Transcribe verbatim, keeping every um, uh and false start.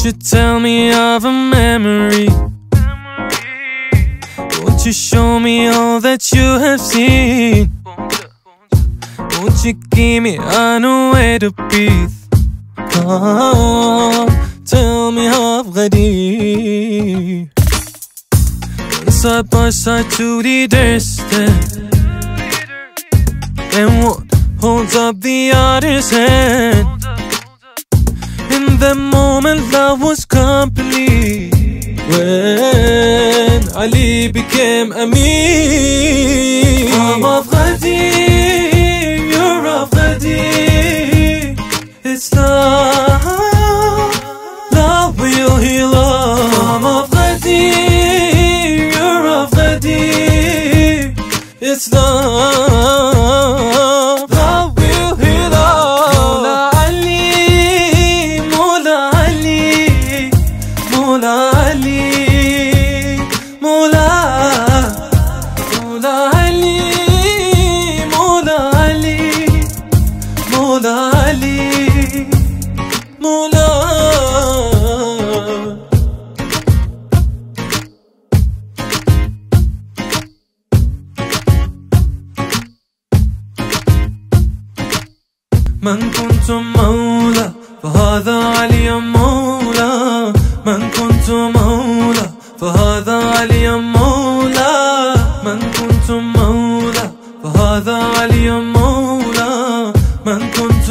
Won't you tell me of a memory? Won't you show me all that you have seen? Won't you give me a new way to breathe? Oh, tell me of Ghadeer. Side by side to the distance, and one holds up the other's hand. In that moment love was complete, when Ali became Amir. I'm of Ghadeer, you're of Ghadeer. It's love, love will heal us. I'm of Ghadeer, you're of Ghadeer. It's love. من كنت مولى فهذا علي مولى، من كنت مولى فهذا علي مولى، من كنت مولى فهذا علي مولى، من كنت